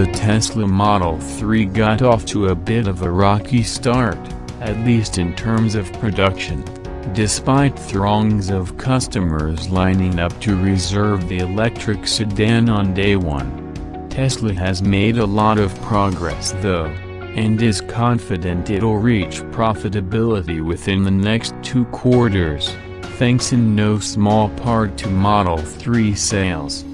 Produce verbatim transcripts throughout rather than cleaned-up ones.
The Tesla Model three got off to a bit of a rocky start, at least in terms of production, despite throngs of customers lining up to reserve the electric sedan on day one. Tesla has made a lot of progress though, and is confident it'll reach profitability within the next two quarters, thanks in no small part to Model three sales.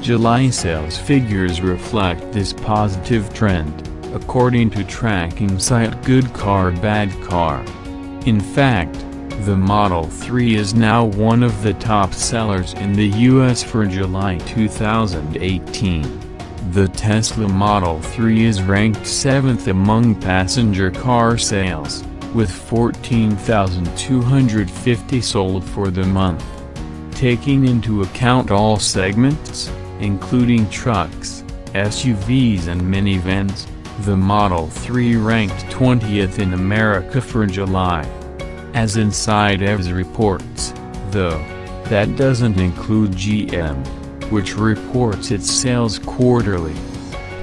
July sales figures reflect this positive trend, according to tracking site GoodCarBadCar. In fact, the Model three is now one of the top sellers in the U S for July two thousand eighteen. The Tesla Model three is ranked seventh among passenger car sales, with fourteen thousand two hundred fifty sold for the month. Taking into account all segments, including trucks, S U Vs and minivans, the Model three ranked twentieth in America for July. As InsideEVs reports, though, that doesn't include G M, which reports its sales quarterly.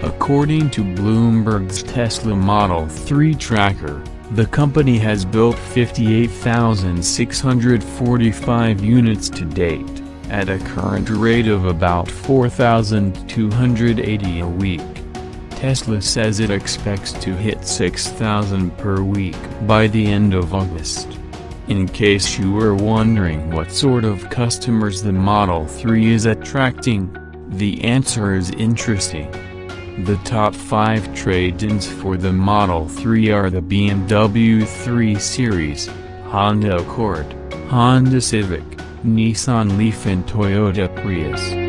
According to Bloomberg's Tesla Model three tracker, the company has built fifty-eight thousand six hundred forty-five units to date, at a current rate of about four thousand two hundred eighty a week. Tesla says it expects to hit six thousand per week by the end of August. In case you were wondering what sort of customers the Model three is attracting, the answer is interesting. The top five trade-ins for the Model three are the B M W three series, Honda Accord, Honda Civic, Nissan Leaf and Toyota Prius.